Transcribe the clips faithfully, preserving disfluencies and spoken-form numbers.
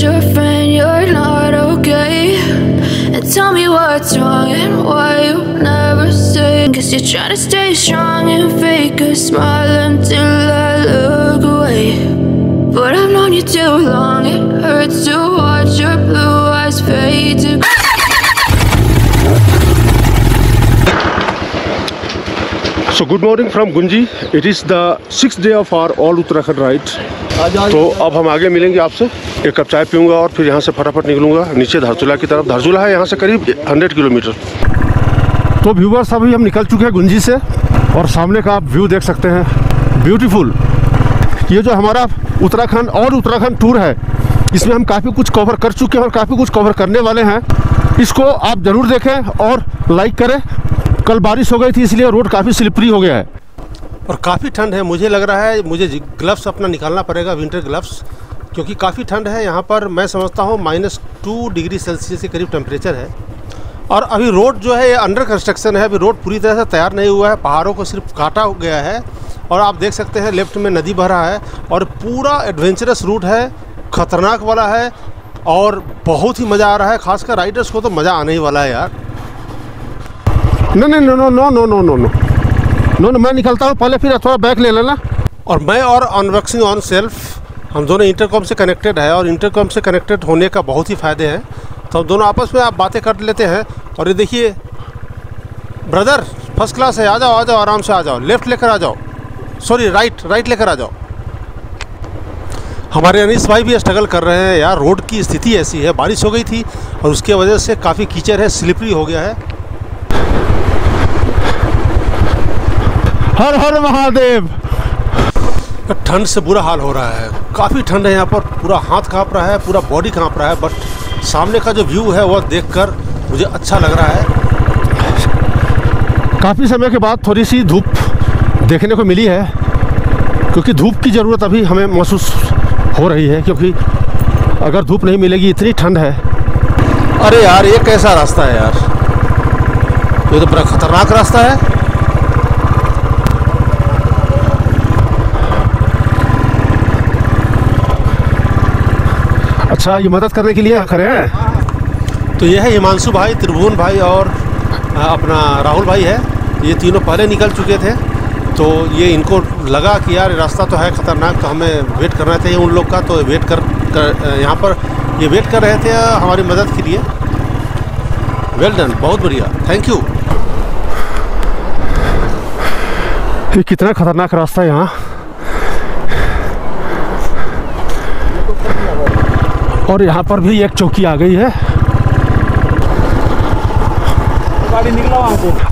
told your friend you're not okay, and tell me what's wrong and why you never say. Cause you're trying to stay strong and fake a smile until I look away. But I've known you too long, it hurts to watch your blue eyes fade to gray. So good morning from Gunji. It is the sixth day of our all Uttarakhand ride. तो अब हम आगे मिलेंगे आपसे, एक cup चाय पीऊँगा और फिर यहाँ से फटाफट निकलूँगा नीचे धारचूला की तरफ। धारचूला है यहाँ से करीब सौ किलोमीटर। तो व्यूवर्स अभी हम निकल चुके हैं गुंजी से और सामने का आप व्यू देख सकते हैं, ब्यूटीफुल। ये जो हमारा उत्तराखंड और उत्तराखंड टूर है इसमें हम काफ़ी कुछ कवर कर चुके हैं और काफ़ी कुछ कवर करने वाले हैं। इसको आप ज़रूर देखें और लाइक करें। कल बारिश हो गई थी इसलिए रोड काफ़ी स्लिपरी हो गया है और काफ़ी ठंड है। मुझे लग रहा है मुझे ग्लव्स अपना निकालना पड़ेगा, विंटर ग्लव्स, क्योंकि काफ़ी ठंड है यहाँ पर। मैं समझता हूँ माइनस टू डिग्री सेल्सियस के करीब टेम्परेचर है। और अभी रोड जो है ये अंडर कंस्ट्रक्शन है, अभी रोड पूरी तरह से तैयार नहीं हुआ है, पहाड़ों को सिर्फ काटा हो गया है। और आप देख सकते हैं लेफ्ट में नदी भरा है और पूरा एडवेंचरस रूट है, ख़तरनाक वाला है और बहुत ही मज़ा आ रहा है। खासकर राइडर्स को तो मज़ा आने ही वाला है यार। नहीं नहीं no no no no no no no no मैं निकलता हूँ पहले, फिर थोड़ा बैक ले लेना। और मैं और अनबॉक्सिंग ऑन सेल्फ हम दोनों इंटरकॉम से कनेक्टेड है और इंटरकॉम से कनेक्टेड होने का बहुत ही फ़ायदे हैं। तो हम दोनों आपस में आप बातें कर लेते हैं। और ये देखिए ब्रदर फर्स्ट क्लास है, आ जाओ आ जाओ आराम से आ जाओ, लेफ़्ट लेकर आ जाओ, सॉरी राइट राइट लेकर आ जाओ। हमारे अनिस भाई भी स्ट्रगल कर रहे हैं यार, रोड की स्थिति ऐसी है, बारिश हो गई थी और उसके वजह से काफ़ी कीचड़ है, स्लिपरी हो गया है। हर हर महादेव। ठंड से बुरा हाल हो रहा है, काफ़ी ठंड है यहाँ पर, पूरा हाथ काँप रहा है, पूरा बॉडी काँप रहा है। बट सामने का जो व्यू है वह देखकर मुझे अच्छा लग रहा है। काफ़ी समय के बाद थोड़ी सी धूप देखने को मिली है क्योंकि धूप की ज़रूरत अभी हमें महसूस हो रही है, क्योंकि अगर धूप नहीं मिलेगी, इतनी ठंड है। अरे यार ये कैसा रास्ता है यार, ये तो बड़ा खतरनाक रास्ता है। अच्छा ये मदद करने के लिए खड़े हैं। तो ये है हिमांशु भाई, त्रिभुवन भाई और अपना राहुल भाई है, ये तीनों पहले निकल चुके थे। तो ये इनको लगा कि यार रास्ता तो है ख़तरनाक, तो हमें वेट करना चाहिए उन लोग का। तो वेट कर, कर यहाँ पर ये वेट कर रहे थे हमारी मदद के लिए। वेल डन, बहुत बढ़िया, थैंक यू। ये कितना ख़तरनाक रास्ता है यहाँ। और यहाँ पर भी एक चौकी आ गई है।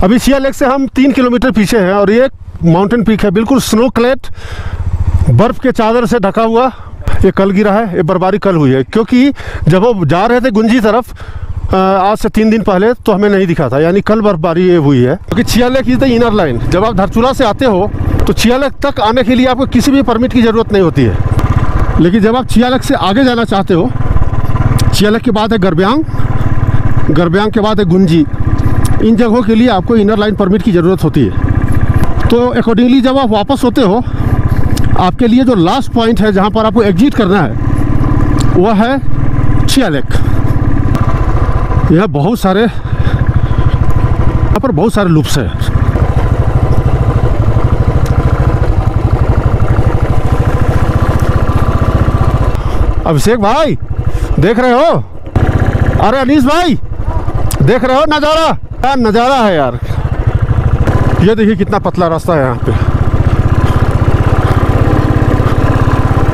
अभी चियालेख से हम तीन किलोमीटर पीछे हैं और ये माउंटेन पीक है, बिल्कुल स्नो क्लेट, बर्फ़ के चादर से ढका हुआ। ये कल गिरा है, ये बर्फबारी कल हुई है, क्योंकि जब वो जा रहे थे गुंजी तरफ आज से तीन दिन पहले तो हमें नहीं दिखा था, यानी कल बर्फबारी ये हुई है। क्योंकि Chiyalekh is the inner line, जब आप धारचूला से आते हो तो चियालेख तक आने के लिए आपको किसी भी परमिट की ज़रूरत नहीं होती है। लेकिन जब आप चियालेख से आगे जाना चाहते हो, चियालेख के बाद है गरब्यांग, गरब्यांग के बाद है गुंजी, इन जगहों के लिए आपको इनर लाइन परमिट की ज़रूरत होती है। तो अकॉर्डिंगली जब आप वापस होते हो, आपके लिए जो लास्ट पॉइंट है जहाँ पर आपको एग्जिट करना है वह है चियालेख। यह बहुत सारे यहाँ पर बहुत सारे लूप्स हैं। अभिषेक भाई देख रहे हो, अरे अनीस भाई देख रहे हो नज़ारा, क्या नज़ारा है यार। ये देखिए कितना पतला रास्ता है, यहाँ पे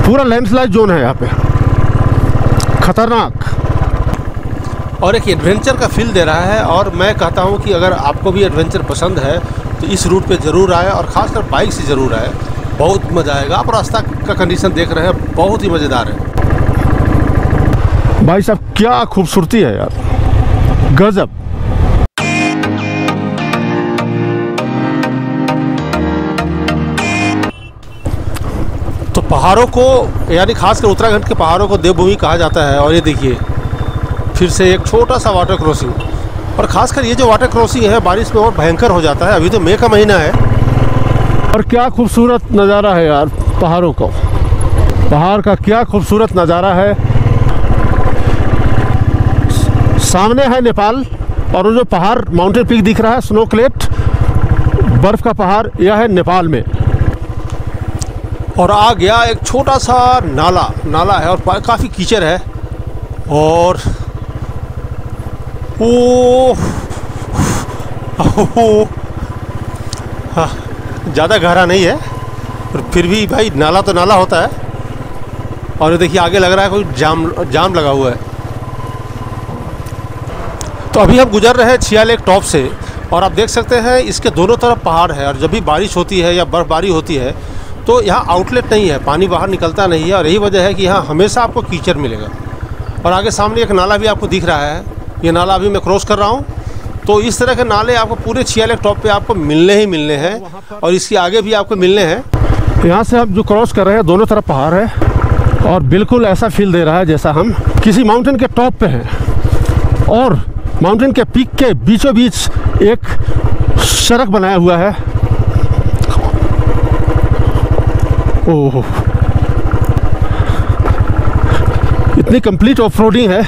पूरा लैंडस्लाइड जोन है यहाँ पे, खतरनाक। और एक एडवेंचर का फील दे रहा है। और मैं कहता हूँ कि अगर आपको भी एडवेंचर पसंद है तो इस रूट पे ज़रूर आए और ख़ासकर बाइक से ज़रूर आए, बहुत मज़ा आएगा। आप रास्ता का कंडीशन देख रहे हैं, बहुत ही मज़ेदार है। भाई साहब क्या खूबसूरती है यार, गजब। तो पहाड़ों को, यानी खासकर उत्तराखंड के पहाड़ों को देवभूमि कहा जाता है। और ये देखिए फिर से एक छोटा सा वाटर क्रॉसिंग, और खासकर ये जो वाटर क्रॉसिंग है बारिश में और भयंकर हो जाता है। अभी तो मई का महीना है और क्या खूबसूरत नज़ारा है यार पहाड़ों का, पहाड़ का क्या खूबसूरत नज़ारा है। सामने है नेपाल और वो जो पहाड़ माउंटेन पीक दिख रहा है स्नो क्लेट बर्फ़ का पहाड़, यह है नेपाल में। और आ गया एक छोटा सा नाला, नाला है और काफ़ी कीचड़ है और ओ, ओ, हाँ ज़्यादा गहरा नहीं है पर फिर भी भाई नाला तो नाला होता है। और ये देखिए आगे लग रहा है कोई जाम जाम लगा हुआ है। तो अभी हम गुजर रहे हैं चियालेख टॉप से और आप देख सकते हैं इसके दोनों तरफ पहाड़ है और जब भी बारिश होती है या बर्फ़बारी होती है तो यहाँ आउटलेट नहीं है, पानी बाहर निकलता नहीं है और यही वजह है कि यहाँ हमेशा आपको कीचड़ मिलेगा। और आगे सामने एक नाला भी आपको दिख रहा है, ये नाला अभी मैं क्रॉस कर रहा हूँ। तो इस तरह के नाले आपको पूरे चियालेख टॉप पे आपको मिलने ही मिलने हैं और इसके आगे भी आपको मिलने हैं। यहाँ से आप जो क्रॉस कर रहे हैं दोनों तरफ पहाड़ है और बिल्कुल ऐसा फील दे रहा है जैसा हम किसी माउंटेन के टॉप पे हैं। और माउंटेन के पीक के बीचों बीच एक सड़क बनाया हुआ है। ओह, इतनी कंप्लीट ऑफ रोडिंग है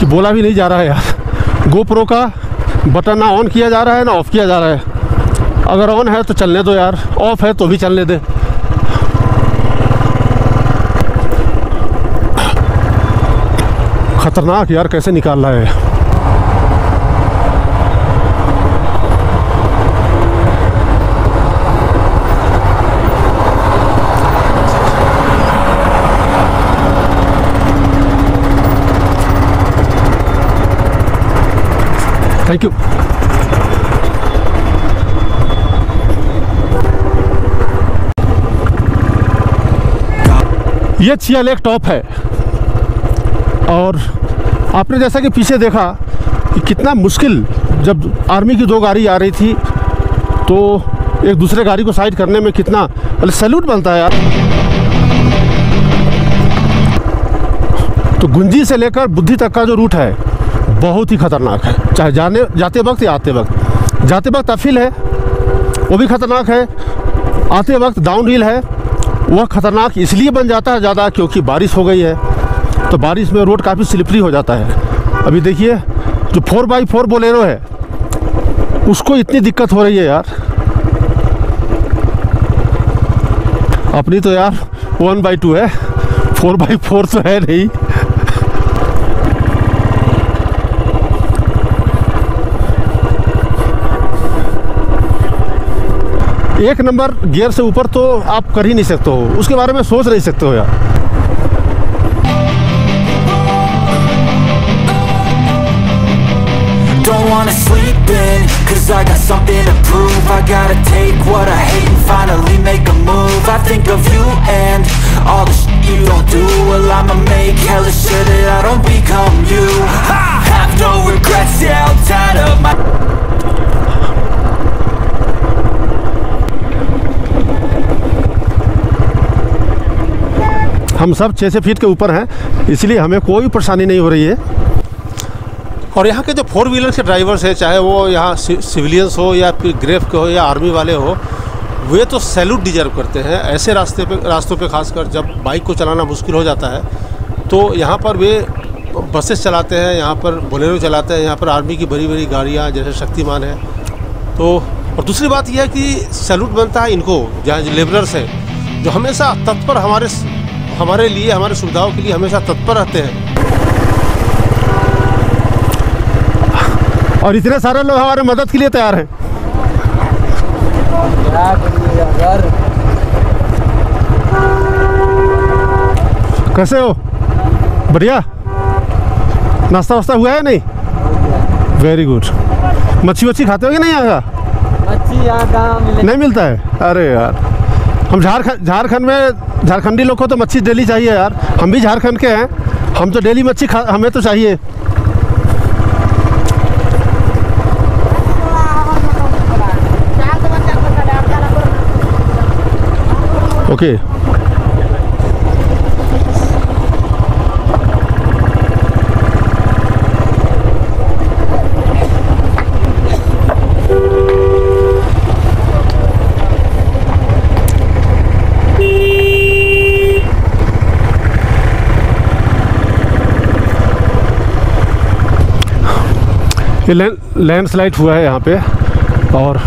कि बोला भी नहीं जा रहा है यार। गोप्रो का बटन ना ऑन किया जा रहा है ना ऑफ़ किया जा रहा है। अगर ऑन है तो चलने दो यार, ऑफ़ है तो भी चलने दे। खतरनाक यार, कैसे निकाल रहा है। Thank you. ये चियालेख टॉप है और आपने जैसा कि पीछे देखा कि कितना मुश्किल, जब आर्मी की दो गाड़ी आ रही थी तो एक दूसरे गाड़ी को साइड करने में कितना सैल्यूट बनता है यार। तो गुंजी से लेकर बुद्धि तक का जो रूट है बहुत ही खतरनाक है, चाहे जाने जाते वक्त या आते वक्त। जाते वक्त अफिल है, वो भी खतरनाक है। आते वक्त डाउनहिल है, वह खतरनाक इसलिए बन जाता है ज़्यादा क्योंकि बारिश हो गई है तो बारिश में रोड काफ़ी स्लिपरी हो जाता है। अभी देखिए जो फोर बाई फोर बोलेरो है उसको इतनी दिक्कत हो रही है यार। अपनी तो यार वन बाई टू है, फोर बाई फोर तो है नहीं। एक नंबर गियर से ऊपर तो आप कर ही नहीं सकते हो, उसके बारे में सोच नहीं सकते हो यार। हम सब छः छः फीट के ऊपर हैं इसलिए हमें कोई परेशानी नहीं हो रही है। और यहाँ के जो फोर व्हीलर के ड्राइवर्स हैं, चाहे वो यहाँ सिविलियंस हो या फिर ग्रेफ के हो या आर्मी वाले हो, वे तो सैल्यूट डिजर्व करते हैं। ऐसे रास्ते पे रास्तों पे खासकर जब बाइक को चलाना मुश्किल हो जाता है तो यहाँ पर वे बसेस चलाते हैं, यहाँ पर बोलेरो चलाते हैं, यहाँ पर आर्मी की बड़ी बड़ी गाड़ियाँ जैसे शक्तिमान है। तो और दूसरी बात यह है कि सैल्यूट बनता है इनको, जहाँ जो लेबरर्स हैं जो हमेशा तत्पर हमारे हमारे लिए हमारे सुविधाओं के लिए हमेशा तत्पर रहते हैं। और इतने सारे लोग हमारे मदद के लिए तैयार हैं। कैसे हो? बढ़िया। नाश्ता वास्ता हुआ है नहीं? Very good. मच्छी वच्छी खाते हो कि नहीं? यहाँ का मच्छी यहाँ कहाँ नहीं मिलता है? अरे यार, हम झारखंड झारखंड में झारखंडी लोगों को तो मच्छी डेली चाहिए यार। हम भी झारखंड के हैं, हम तो डेली मच्छी खा हमें तो चाहिए। ओके, ये लैंडस्लाइड हुआ है यहाँ पे, और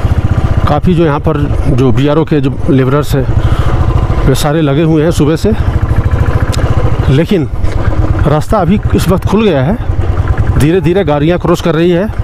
काफ़ी जो यहाँ पर जो बीआरओ के जो लेबरर्स हैं वे सारे लगे हुए हैं सुबह से। लेकिन रास्ता अभी इस वक्त खुल गया है, धीरे धीरे गाड़ियाँ क्रॉस कर रही है।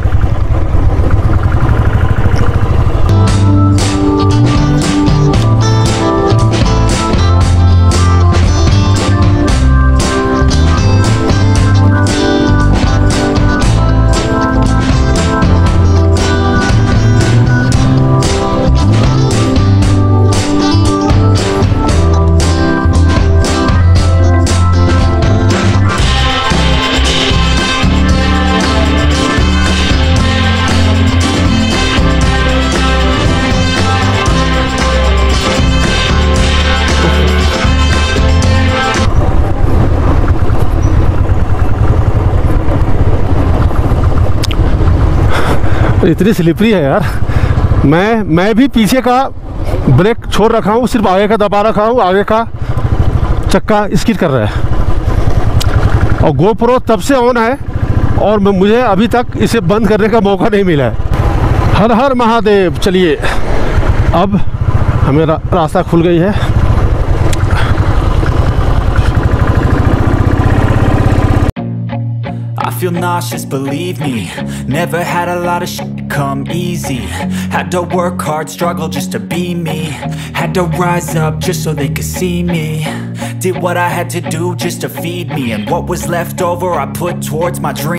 इतनी स्लिपरी है यार, मैं मैं भी पीछे का ब्रेक छोड़ रखा हूँ, सिर्फ आगे का दबा रखा हूँ, आगे का चक्का स्किड कर रहा है। और गोप्रो तब से ऑन है और मुझे अभी तक इसे बंद करने का मौका नहीं मिला है। हर हर महादेव। चलिए अब हमें रा, रास्ता खुल गई है। Feel nauseous, believe me. Never had a lot of shit come easy. Had to work hard, struggle just to be me. Had to rise up just so they could see me. Did what I had to do just to feed me. And what was left over I put towards my dreams.